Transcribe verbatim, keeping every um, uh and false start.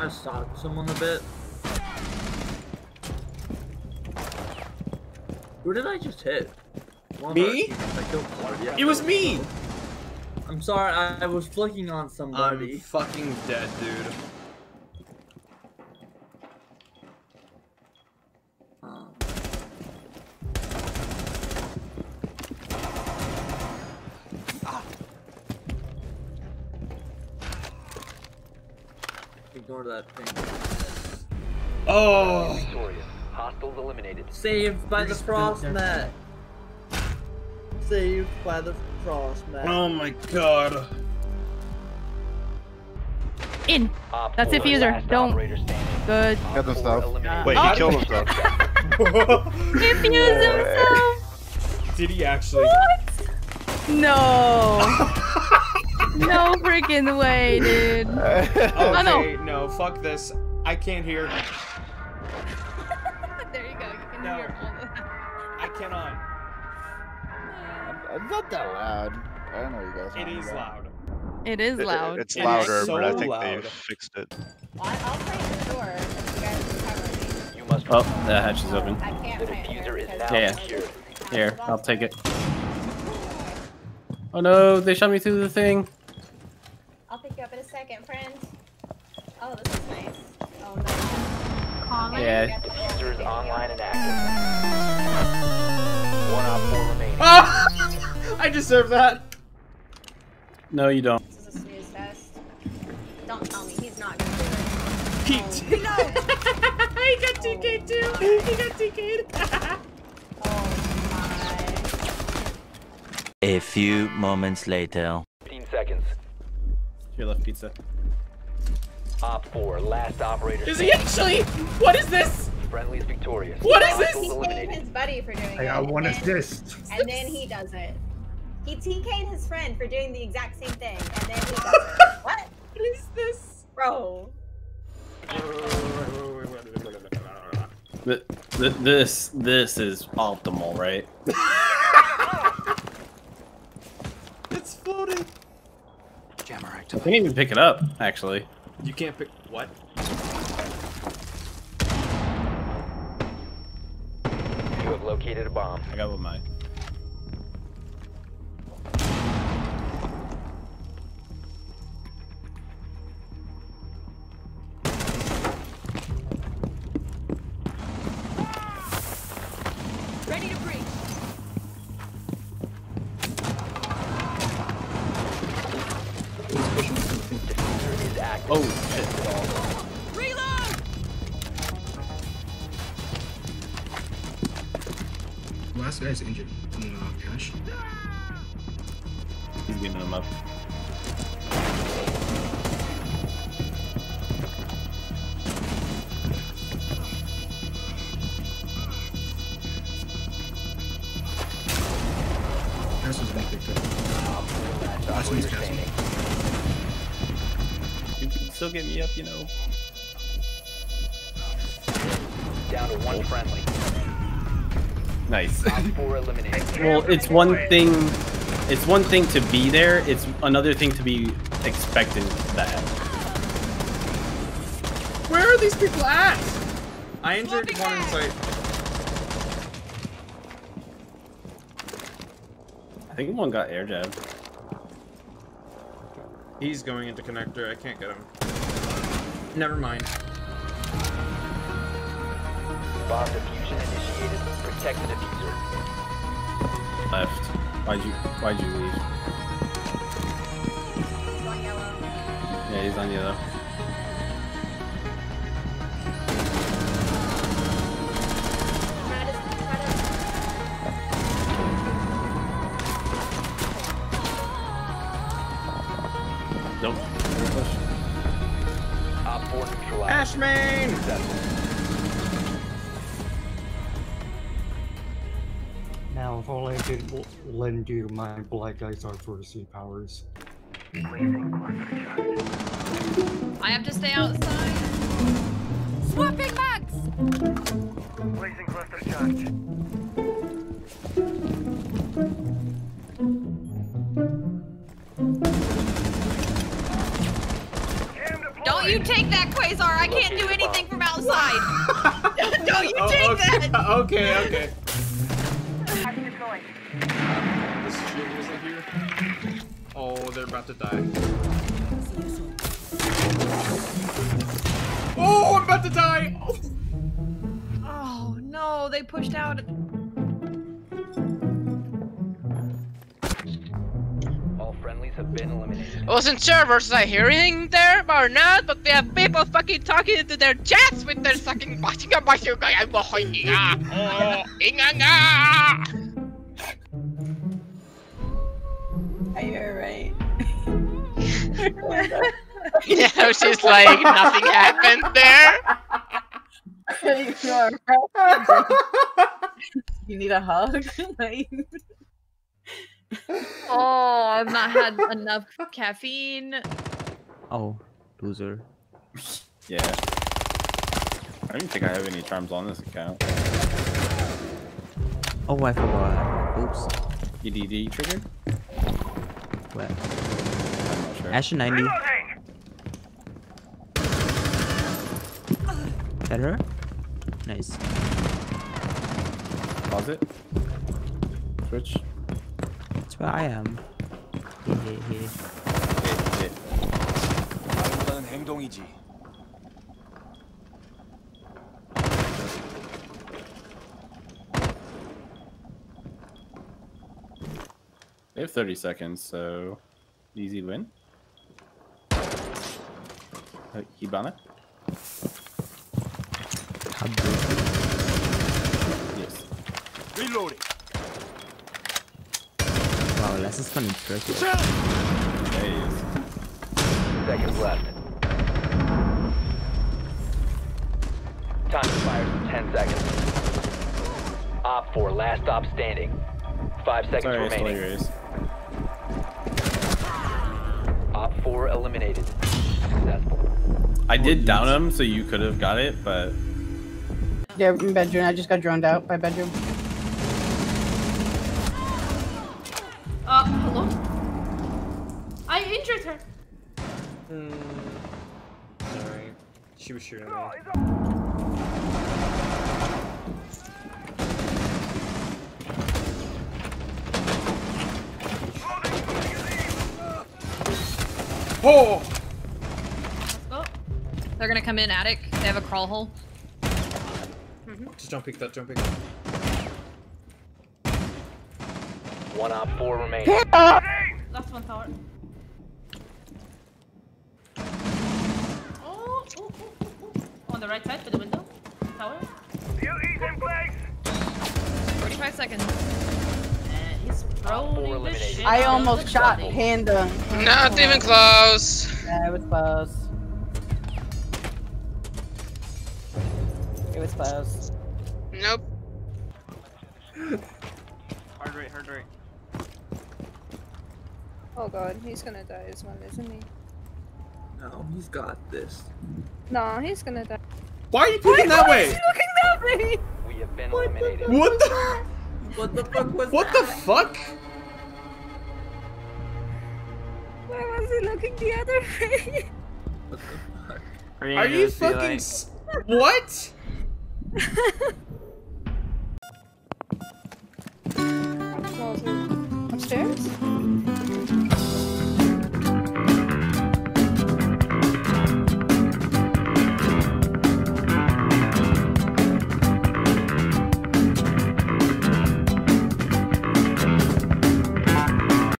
I stalked someone a bit. Who did I just hit? One me? I killed Clark. Yeah, it was me! Someone. I'm sorry, I, I was flicking on somebody. I'm fucking dead, dude. Ignore that thing. Oh! Victorious. Hostiles eliminated. Saved by the frost mat. Saved by the frost mat. Oh my god. In. That's it, Fuser. Don't. Good. Got himself. Uh, Wait, he oh. killed himself. He fused himself. Did he actually? What? No. No freaking way, dude. Okay, oh, no. no, fuck this. I can't hear. There you go. You can no. hear all the I cannot. I'm not that loud. I don't know you guys. It is about. loud. It is loud. It, it's louder, it so but I think loud. they fixed it. Well, I'll play the door if you guys recover. You must oh, the hatch is open. I can't the diffuser is now yeah. Here. Here, I'll take it. Oh no, they shot me through the thing. I'll pick you up in a second, friend. Oh, this is nice. Oh no. Calling. Yeah. Diffuser is online and active. One out four remaining. Oh! I deserve that. No, you don't. This is a snooze fest. Don't tell me he's not gonna do it. Pete. Oh, no. He got oh, T K'd too. God. He got T K'd. Oh my. A few moments later. fifteen seconds. Your left pizza. Op four, last operator. Is he actually? What is this? Friendly's victorious. What is this? He T K'd his buddy for doing I it. I got one and, assist. And then he does it. He T K'd his friend for doing the exact same thing, and then he does it. What? What is this, bro? The, the, this this is optimal, right? It's floating. I can't even pick it up, actually. You can't pick what? You have located a bomb. I got with mine. Ready to breach. Oh shit. Reload! Last guy's injured in the uh, cache. He's getting him up. Cash was being picked up. Last one's cash. Still get me up, you know. Down to one friendly. Nice. Well, it's one thing. It's one thing to be there. It's another thing to be expecting that. Where are these people at? I injured one in sight. I think one got air jabbed. He's going into connector. I can't get him. Never mind. Bomb diffusion initiated. Protect the diffuser. Left. Why'd you why'd you leave? He's on yellow. Yeah, he's on yellow. Nope. Ashman! Now, if all I did was lend you my black eyes are for sea powers. I have to stay outside. Swapping mags! Blazing cluster charge. you take that, Quasar. I can't do anything from outside. No, you oh, take okay. that. Okay, okay. Happy is going. This shield wasn't here. Oh, they're about to die. Oh, I'm about to die. Oh, oh no, they pushed out. Have been eliminated. I wasn't sure versus I hearing there or not, but they have people fucking talking into their chats with their fucking watching a bunch of guys. I'm behind you. Oh, are you alright? Yeah, she's like nothing happened there. You need a hug? Oh, I've not had enough caffeine. Oh, loser. Yeah. I don't think I have any charms on this account. Oh, I forgot. Oops. E D D triggered? What? I'm not sure. Ashen ninety. Is that her? Nice. Closet. Switch. But I am. Hey, hey, hey. Hey, hey. They have thirty seconds, so easy win. Uh, Hibana? Yes. Reloading. Wow, that's just kind of tricky. There he is. Seconds left. Time expires in ten seconds. Op four, last op standing. five seconds Sorry, remaining. Op four eliminated. Successful. I did down him, so you could have got it, but... Yeah, bedroom. I just got droned out by bedroom. Uh, hello? I injured her! Hmm... Sorry. She was shooting me. Oh! Oh! They're gonna come in attic. They have a crawl hole. Mm-hmm. Just jumping that, jumping. One op four remains. Last one tower. Oh, oh, oh, oh, oh. On the right side for the window. Tower. You eat in place. forty-five seconds. And he's rolling the shit. I almost shot Panda. Not even close. Yeah, it was close. It was close. Nope. Hard right, hard right. Oh god, he's gonna die as well, isn't he? No, he's got this. No, he's gonna die. Why are you looking that way? Why are you looking that way? We have been eliminated. What the? What the fuck was that? What the fuck? Why was he looking the other way? What the fuck? Are you, are you fucking... Like... What?